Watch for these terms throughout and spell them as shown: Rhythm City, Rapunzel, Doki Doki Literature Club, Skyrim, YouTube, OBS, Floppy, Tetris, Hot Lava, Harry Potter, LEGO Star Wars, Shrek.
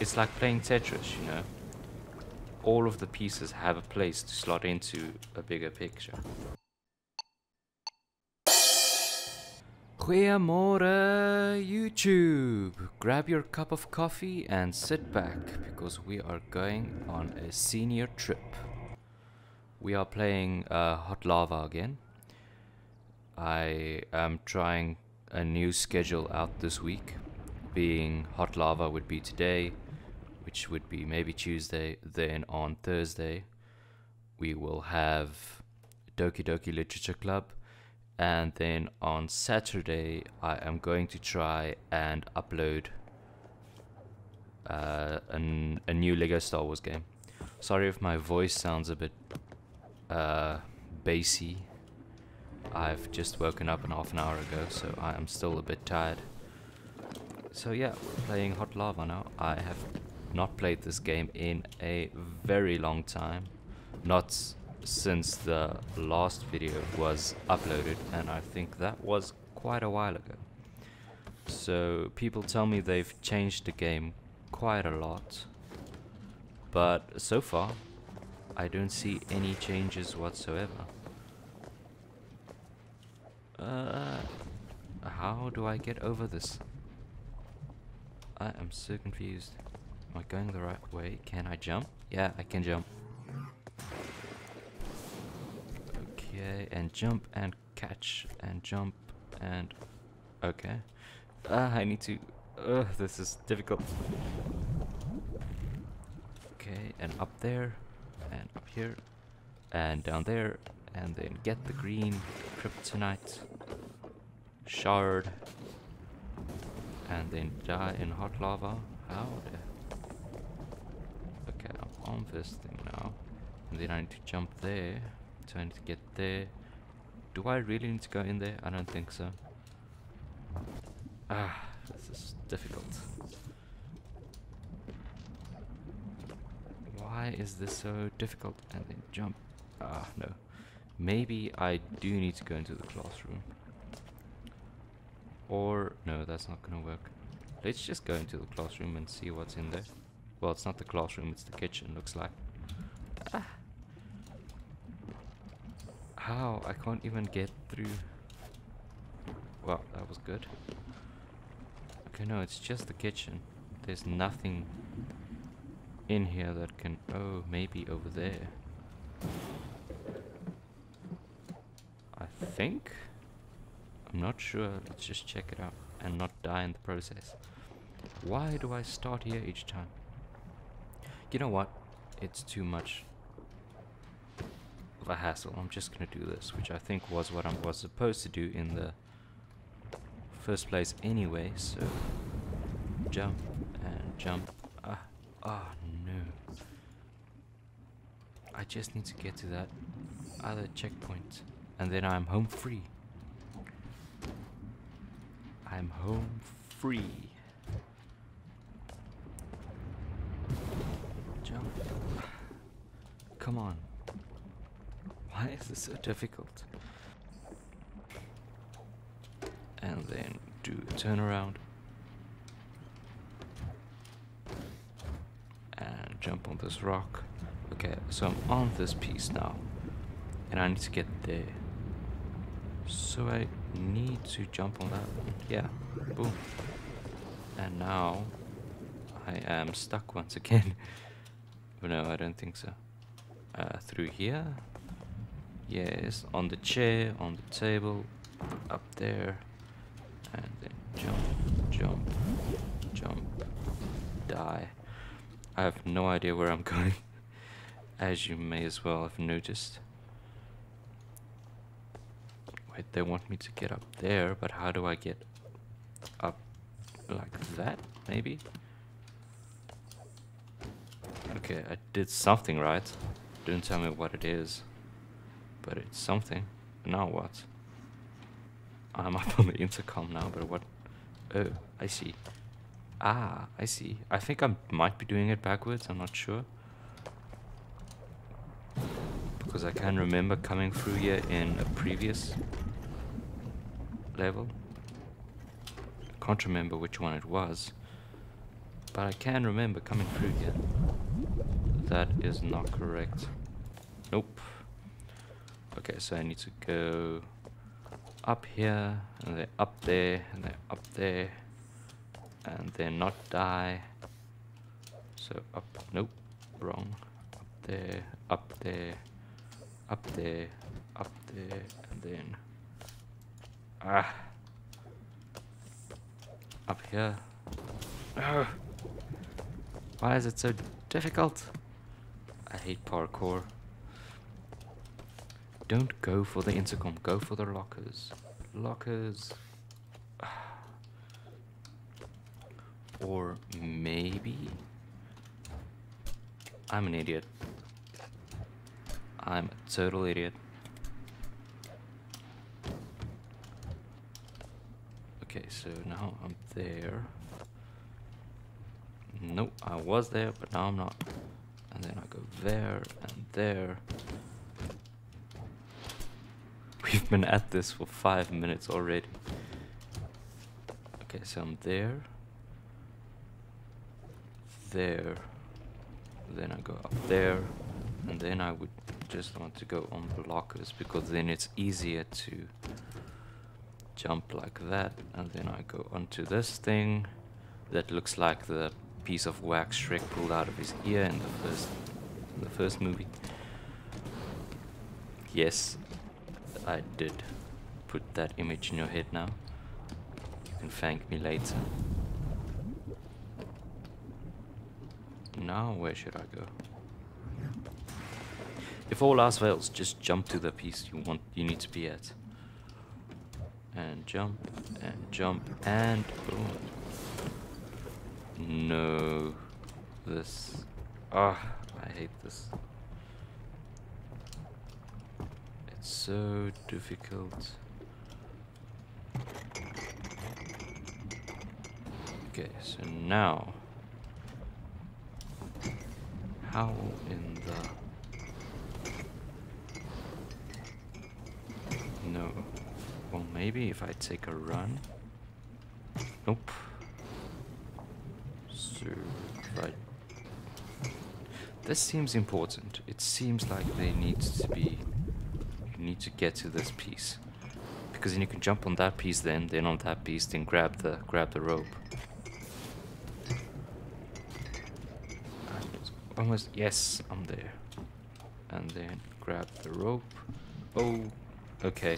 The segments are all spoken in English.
It's like playing Tetris, you know. All of the pieces have a place to slot into a bigger picture. Goeiemorgen, YouTube! Grab your cup of coffee and sit back, because we are going on a senior trip. We are playing Hot Lava again. I am trying a new schedule out this week, being Hot Lava would be today, which would be maybe Tuesday. Then on Thursday we will have Doki Doki Literature Club, and then on Saturday I am going to try and upload a new LEGO Star Wars game. Sorry if my voice sounds a bit bassy. I've just woken up half an hour ago, so I am still a bit tired. So yeah, we're playing Hot Lava now. I have not played this game in a very long time. Not since the last video was uploaded, and I think that was quite a while ago. So people tell me they've changed the game quite a lot, but so far I don't see any changes whatsoever. How do I get over this? I am so confused. Am I going the right way? Can I jump? Yeah, I can jump. Okay, and jump and catch and jump and... okay. I need to... this is difficult. Okay, and up there, and up here, and down there, and then get the green kryptonite shard, and then die in Hot Lava. How the... on this thing now, and then I need to jump there, so I need to get there. Do I really need to go in there? I don't think so. Ah, this is difficult. Why is this so difficult? And then jump. Ah, no. Maybe I do need to go into the classroom. Or, no, that's not gonna work. Let's just go into the classroom and see what's in there. Well, it's not the classroom, it's the kitchen, looks like. Ah. How? I can't even get through. Well, that was good. Okay, no, it's just the kitchen. There's nothing in here that can... oh, maybe over there. I think? I'm not sure. Let's just check it out and not die in the process. Why do I start here each time? You know what? It's too much of a hassle. I'm just gonna do this, which I think was what I was supposed to do in the first place anyway. So jump and jump. Ah, no. I just need to get to that other checkpoint, and then I'm home free. I'm home free. Come on. Why is this so difficult? And then do a turnaround. And jump on this rock. Okay, so I'm on this piece now. And I need to get there. So I need to jump on that one. Yeah, boom. And now I am stuck once again. No, I don't think so. Through here, yes, on the chair, on the table, up there, and then jump, jump, jump, die. I have no idea where I'm going, as you may as well have noticed. Wait, they want me to get up there, but how do I get up like that, maybe? Okay, I did something right. Don't tell me what it is, but it's something. Now what? I'm up on the intercom now, but what? Oh, I see. Ah, I see. I think I might be doing it backwards, I'm not sure. Because I can remember coming through here in a previous level. I can't remember which one it was. But I can remember coming through here. That is not correct. Nope. Okay, so I need to go up here, and then up there, and then up there, and then not die. So up, nope, wrong. Up there, up there, up there, up there, and then up here. Ugh. Why is it so difficult? I hate parkour. Don't go for the intercom, go for the lockers. Lockers. Or maybe... I'm an idiot. I'm a total idiot. Okay, so now I'm there. Nope, I was there, but now I'm not. And then I go there and there. We've been at this for 5 minutes already. Okay, so I'm there. There. Then I go up there. And then I would just want to go on the lockers, because then it's easier to jump like that. And then I go onto this thing that looks like the piece of wax Shrek pulled out of his ear in the first movie. Yes, I did put that image in your head now. You can thank me later. Now where should I go? If all else fails, just jump to the piece you need to be at. And jump, and jump, and boom. No, this. Ah, I hate this. It's so difficult. Okay, so now, how in the... No. Well, maybe if I take a run. Nope. Right. This seems important. It seems like they need to be... You need to get to this piece, because then you can jump on that piece, then on that piece, then grab the rope. And almost, yes, I'm there. And then grab the rope. Oh, okay.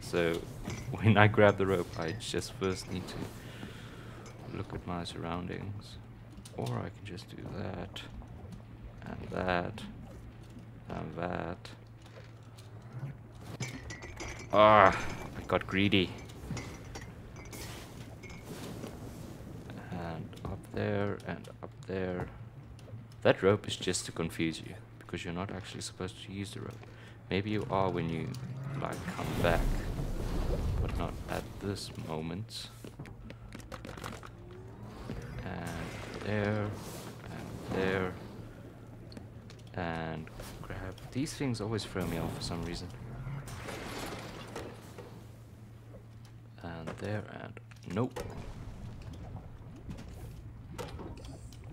So when I grab the rope, I just first need to look at my surroundings, or I can just do that and that and that. Ah, I got greedy. And up there and up there. That rope is just to confuse you, because you're not actually supposed to use the rope. Maybe you are when you like come back, but not at this moment. There, and there, and grab. These things always throw me off for some reason. And there, and nope.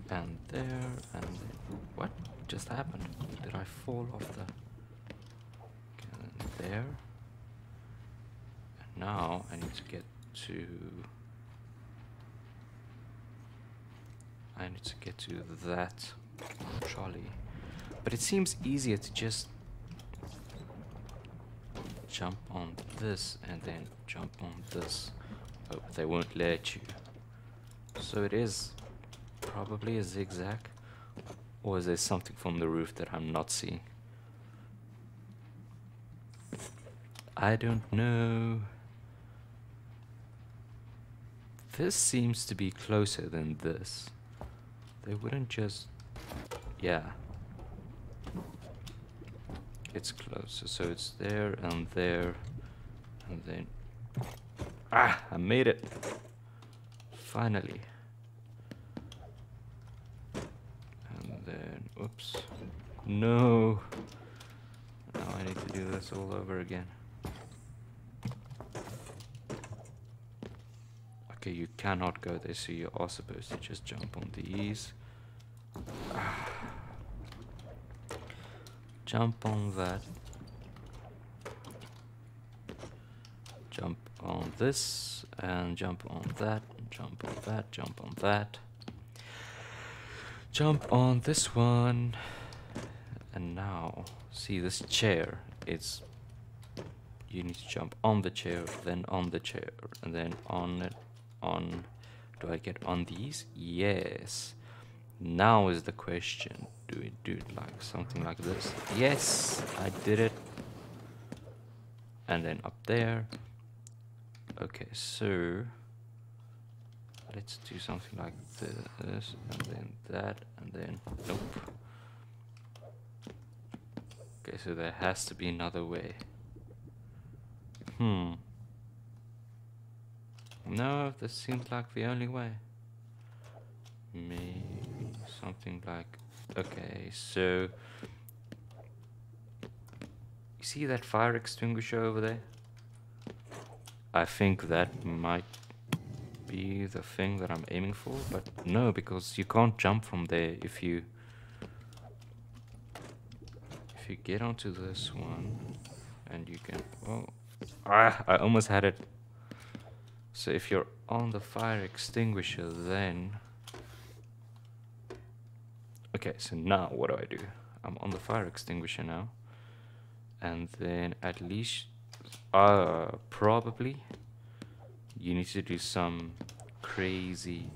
And there, and there. What just happened? Did I fall off the... And there. And now I need to get to... I need to get to that trolley. But it seems easier to just jump on this and then jump on this. Oh, but they won't let you. So it is probably a zigzag. Or is there something from the roof that I'm not seeing? I don't know. This seems to be closer than this. They wouldn't just... Yeah. It's closer, so it's there and there and then... Ah! I made it! Finally. And then... Oops. No! Now I need to do this all over again. Okay, you cannot go there, so you are supposed to just jump on these. Jump on that. Jump on this, and jump on that, jump on that, jump on that. Jump on this one. And now, see this chair, it's... you need to jump on the chair, then on the chair, and then on it, on... do I get on these? Yes. Now is the question. Do we do it like something like this? Yes, I did it. And then up there. Okay, so let's do something like this, and then that, and then nope. Okay, so there has to be another way. No, this seems like the only way. Maybe something like... okay, so you see that fire extinguisher over there? I think that might be the thing that I'm aiming for, but no, because you can't jump from there. If you get onto this one, and you can... oh, I almost had it. So if you're on the fire extinguisher, then... okay, so now what do? I'm on the fire extinguisher now, and then at least probably you need to do some crazy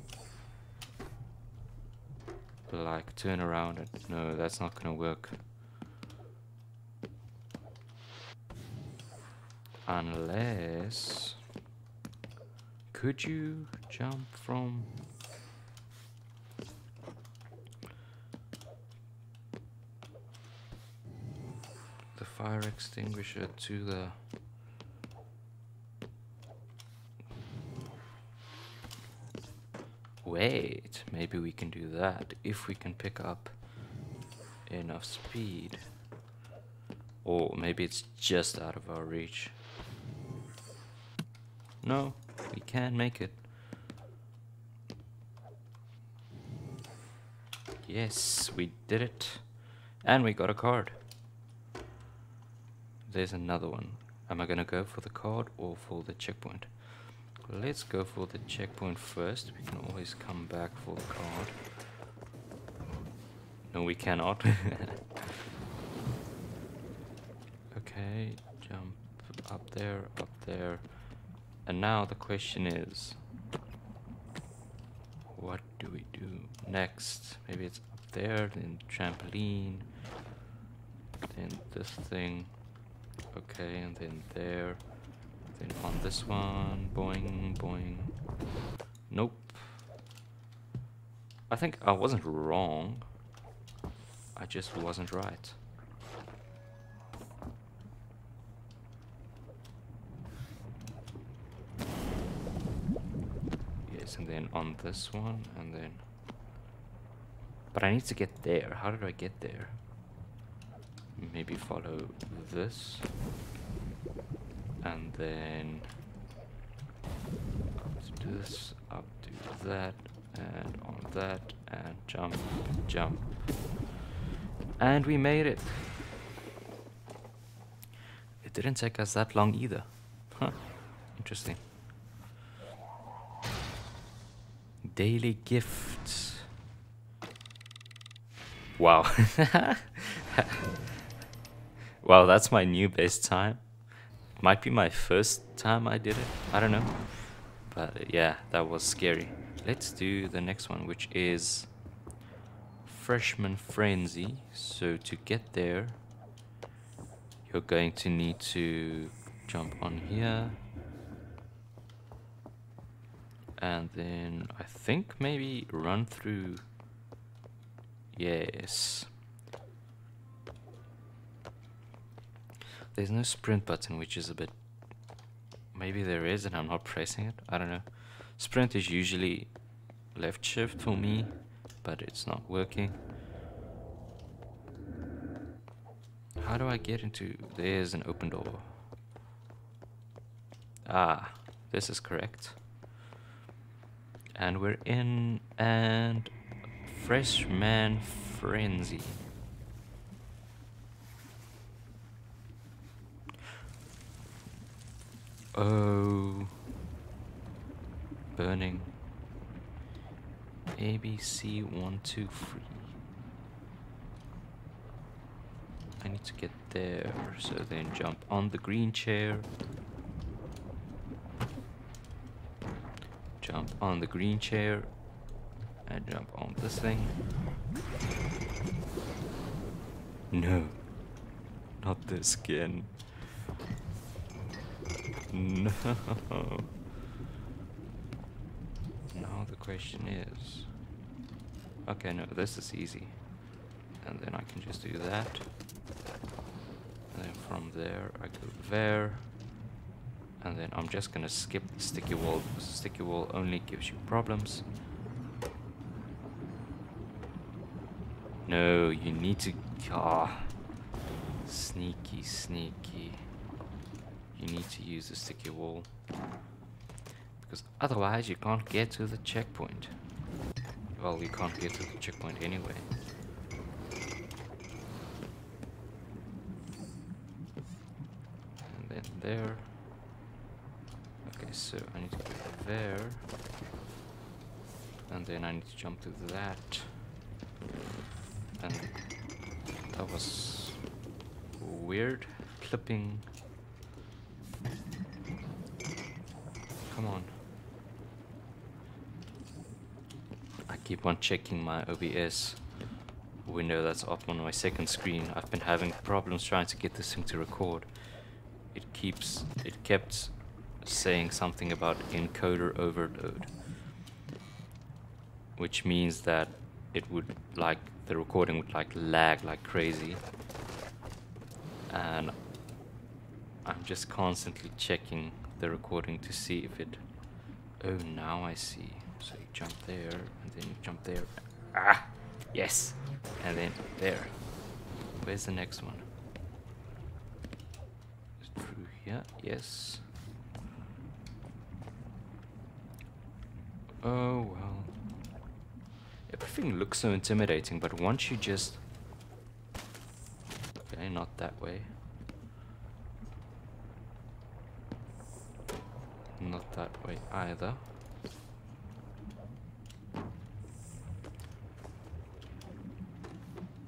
like turn around and... no, that's not gonna work unless... could you jump from... the fire extinguisher to the... wait, maybe we can do that if we can pick up enough speed. Or maybe it's just out of our reach. No, we can make it. Yes, we did it. And we got a card. There's another one. Am I gonna go for the card or for the checkpoint? Let's go for the checkpoint first. We can always come back for the card. No, we cannot. Okay, jump up there. And now the question is, what do we do next? Maybe it's up there, then trampoline, then this thing. Okay, and then there, then on this one, boing, boing. Nope. I think I wasn't wrong, I just wasn't right. Yes, and then on this one, and then... but I need to get there. How did I get there? Maybe follow this, and then up to this, up to that, and on that, and jump, jump. And we made it. It didn't take us that long either. Huh, interesting. Daily gifts. Wow. Wow, that's my new best time. It might be my first time I did it, I don't know. But yeah, that was scary. Let's do the next one, which is Freshman Frenzy. So to get there, you're going to need to jump on here. And then I think maybe run through. Yes. There's no sprint button, which is a bit... maybe there is and I'm not pressing it, I don't know. Sprint is usually left shift for me, but it's not working. How do I get into... there's an open door. Ah, this is correct. And we're in and Freshman Frenzy. Oh, burning. ABC 123. I need to get there, so then jump on the green chair. Jump on the green chair and jump on this thing. No, not the skin. No. Now the question is, okay, no, this is easy. And then I can just do that. And then from there I go there. And then I'm just gonna skip the sticky wall. Sticky wall only gives you problems. No, you need to. Ah, sneaky, sneaky. You need to use the sticky wall, because otherwise you can't get to the checkpoint. Well, you can't get to the checkpoint anyway. And then there. Okay, so I need to go there. And then I need to jump to that. And that was weird. Clipping. Come on. I keep on checking my OBS window that's up on my second screen. I've been having problems trying to get this thing to record. It kept saying something about encoder overload, which means that it would like the recording would like lag like crazy, and I'm just constantly checking the recording to see if it... Oh, now I see. So you jump there, and then you jump there. Ah, yes, and then there. Where's the next one? Is it through here? Yes. Oh well, everything looks so intimidating, but once you just... Okay, not that way. Not that way either.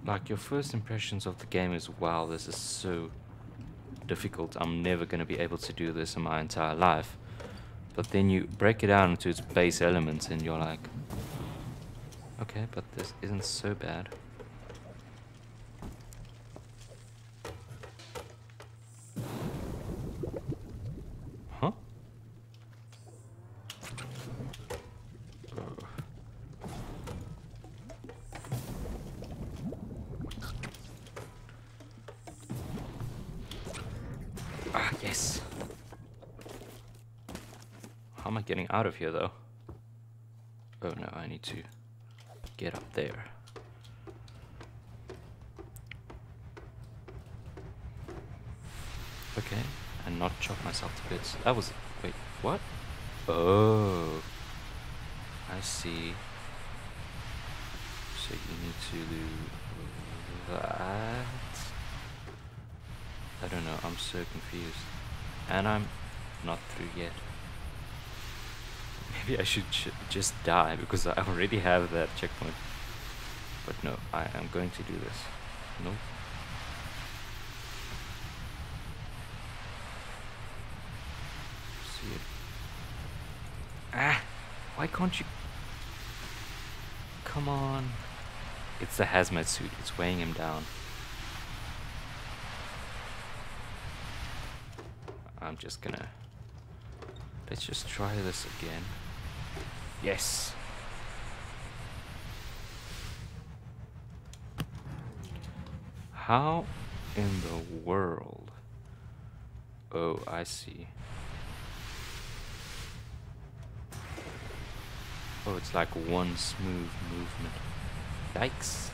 Like, your first impressions of the game is, wow, this is so difficult, I'm never going to be able to do this in my entire life. But then you break it down into its base elements and you're like, okay, but this isn't so bad. Getting out of here though. Oh no, I need to get up there. Okay, and not chop myself to bits. That was... wait, what? Oh, I see. So you need to do that. I don't know, I'm so confused. And I'm not through yet. Maybe I should just die, because I already have that checkpoint. But no, I am going to do this. Nope. See it. Ah! Why can't you... Come on. It's the hazmat suit. It's weighing him down. I'm just gonna... Let's just try this again. Yes. How in the world? Oh, I see. Oh, it's like one smooth movement. Yikes.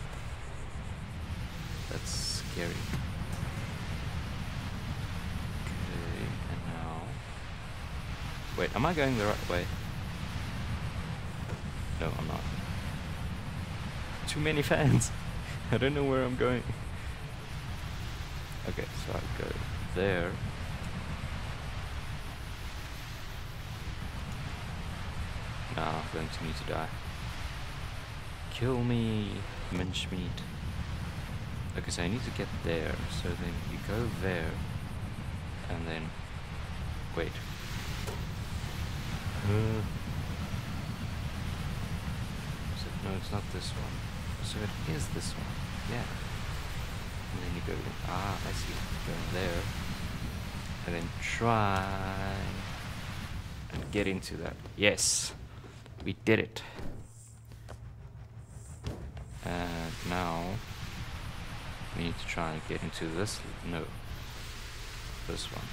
That's scary. Okay, and now... Wait, am I going the right way? No, I'm not. Too many fans. I don't know where I'm going. Okay, so I go there. Nah, I'm going to need to die. Kill me, munch meat. Okay, so I need to get there. So then you go there. And then... wait. Is it? No, it's not this one. So it is this one. Yeah. And then you go... ah, I see. Go there. And then try... and get into that. Yes! We did it. And now... we need to try and get into this... no. This one.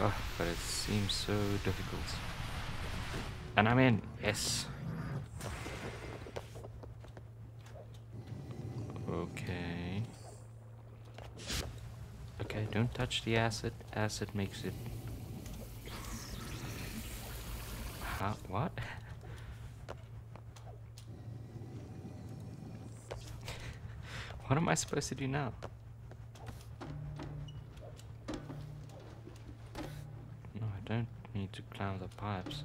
Ugh, but it seems so difficult. And I'm in! Yes! Okay. Okay, don't touch the acid. Acid makes it... huh? What? What am I supposed to do now? No, I don't need to climb the pipes.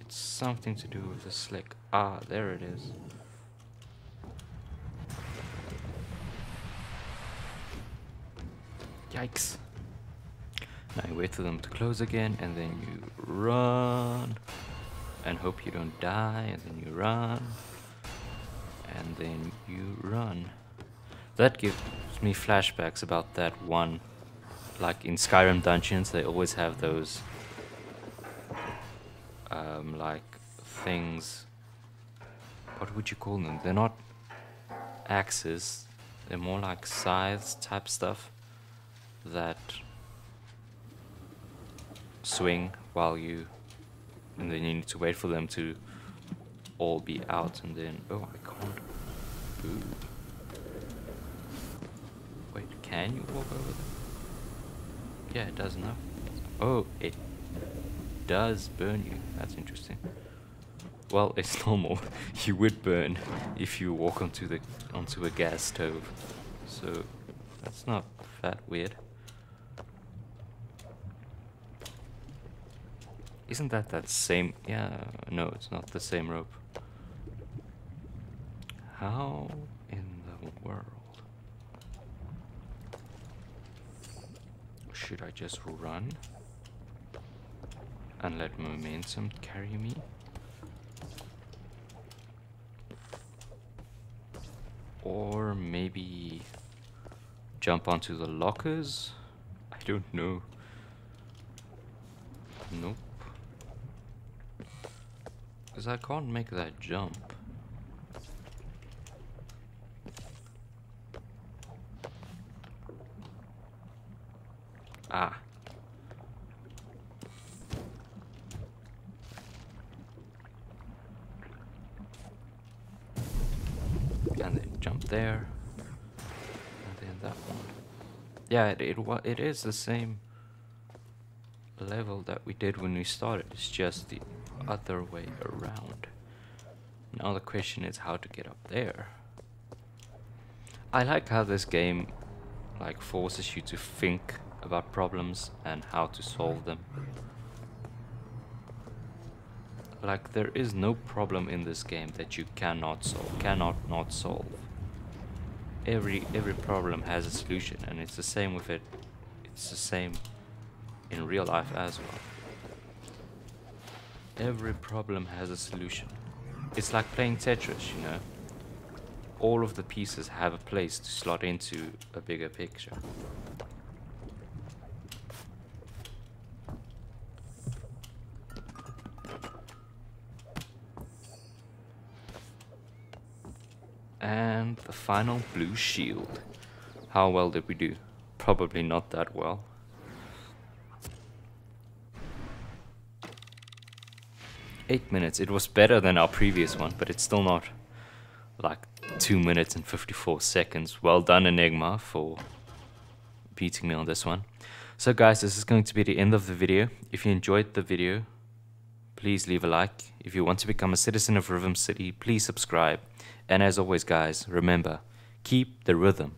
It's something to do with the slick. Ah, there it is. Yikes. Now you wait for them to close again, and then you run. And hope you don't die, and then you run. And then you run. That gives me flashbacks about that one. Like in Skyrim dungeons, they always have those... like, things... what would you call them? They're not axes. They're more like scythes type stuff that swing while you... and then you need to wait for them to all be out and then... oh, I can't... ooh. Wait, can you walk over there? Yeah, it does now. Oh, it does burn you. That's interesting. Well, it's normal. You would burn if you walk onto a gas stove. So, that's not that weird. Isn't that same... yeah, no, it's not the same rope. How in the world? Should I just run and let momentum carry me? Or maybe jump onto the lockers? I don't know. Nope. Because I can't make that jump. Ah. And then jump there. And then that one. Yeah, it is the same level that we did when we started. It's just the other way around. Now the question is how to get up there. I like how this game like forces you to think about problems and how to solve them. Like there is no problem in this game that you cannot solve. Every problem has a solution, and it's the same with it. It's the same in real life as well. Every problem has a solution. It's like playing Tetris, you know. All of the pieces have a place to slot into a bigger picture. And the final blue shield. How well did we do? Probably not that well. Minutes. It was better than our previous one, but it's still not like 2 minutes and 54 seconds. Well done, Enigma, for beating me on this one. So guys, this is going to be the end of the video. If you enjoyed the video, please leave a like. If you want to become a citizen of Rhythm City, please subscribe. And as always, guys, remember, keep the rhythm.